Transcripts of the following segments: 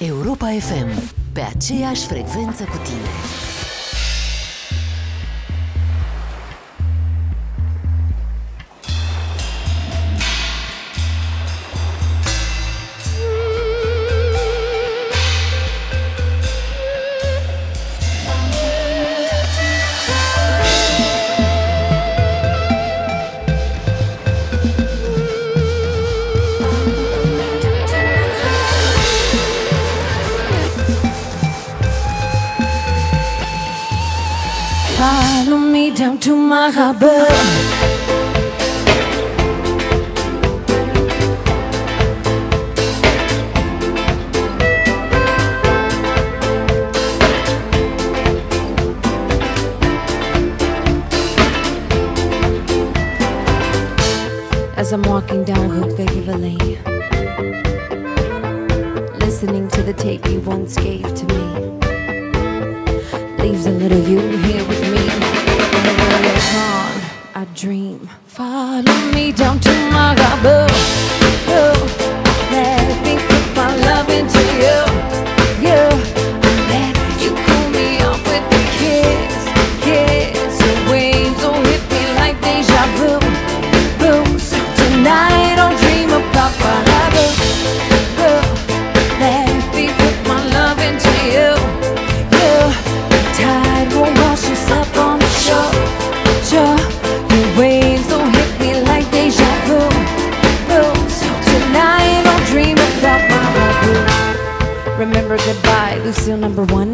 Europa FM, pe aceeași frecvență cu tine. Follow me down to Marabou. As I'm walking down Hookville Lane, listening to the tape you once gave to me, leaves a little you here with me. When the world is gone, I dream. Follow me down to Marabou. Let me put my love into you. Remember goodbye, Lucille number one.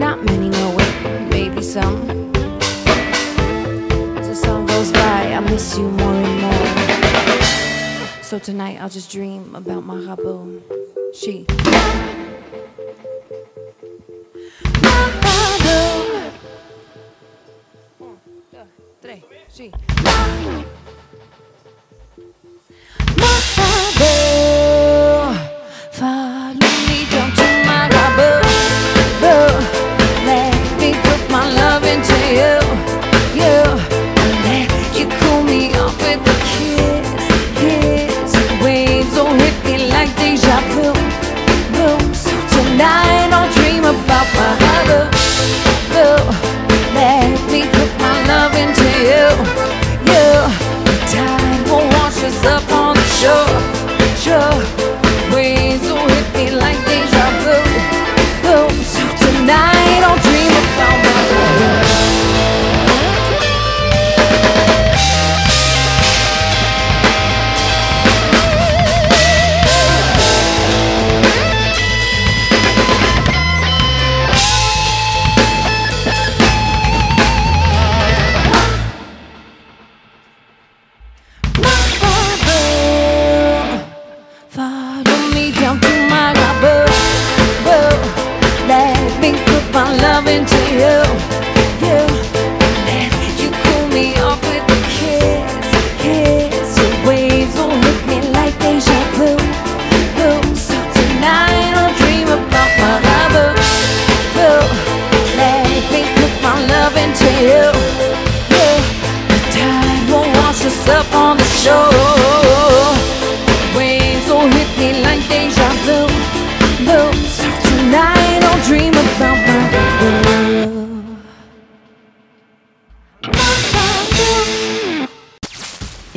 Not many know it, maybe some. As the song goes by, I miss you more and more. So tonight I'll just dream about Marabou. She Marabou. 1, 2, 3, she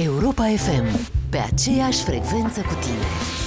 Europa FM, pe aceeași frecvență cu tine.